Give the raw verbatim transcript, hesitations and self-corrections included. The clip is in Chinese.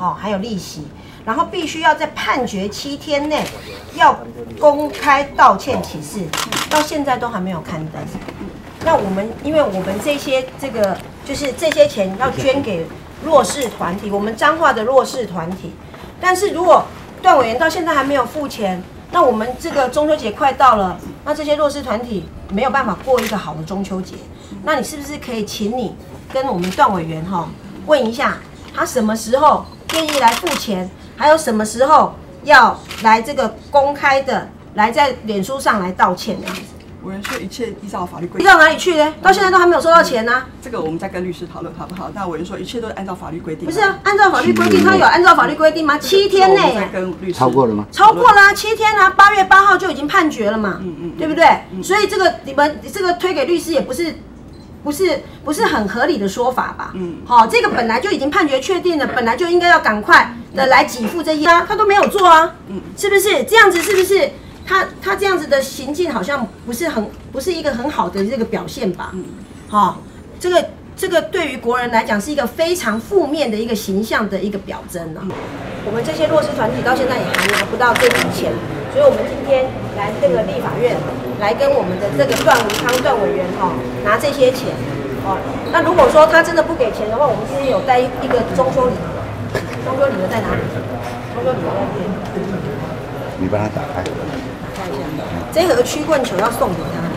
哦，还有利息，然后必须要在判决七天内要公开道歉启事，到现在都还没有刊登。那我们因为我们这些这个就是这些钱要捐给弱势团体，我们彰化的弱势团体，但是如果段委员到现在还没有付钱。 那我们这个中秋节快到了，那这些弱势团体没有办法过一个好的中秋节，那你是不是可以请你跟我们段委员哈、哦、问一下，他什么时候愿意来付钱，还有什么时候要来这个公开的来在脸书上来道歉呢？委员说一切依照法律规定。依照哪里去呢？到现在都还没有收到钱呢、啊嗯。这个我们再跟律师讨论好不好？那委员说一切都是按照法律规定。不是啊，按照法律规定，他有按照法律规定吗？七天内。跟律师超过了吗？超过了、啊，七天啊，八月八号就已经判决了嘛，嗯嗯，嗯对不对？嗯、所以这个你们这个推给律师也不是，不是不是很合理的说法吧？嗯，好、哦，这个本来就已经判决确定了，本来就应该要赶快的来给付这些啊，他都没有做啊，嗯，是不是这样子？是不是？ 他他这样子的行径好像不是很不是一个很好的这个表现吧？嗯，好、哦，这个这个对于国人来讲是一个非常负面的一个形象的一个表征啊。嗯、我们这些弱势团体到现在也还拿不到这笔钱，所以我们今天来这个立法院来跟我们的这个段文康段委员哈、哦、拿这些钱哦。那如果说他真的不给钱的话，我们今天有带一个中秋礼盒，中秋礼盒在哪里？中秋礼盒在这里。你帮他打开。 这盒曲棍球要送给他，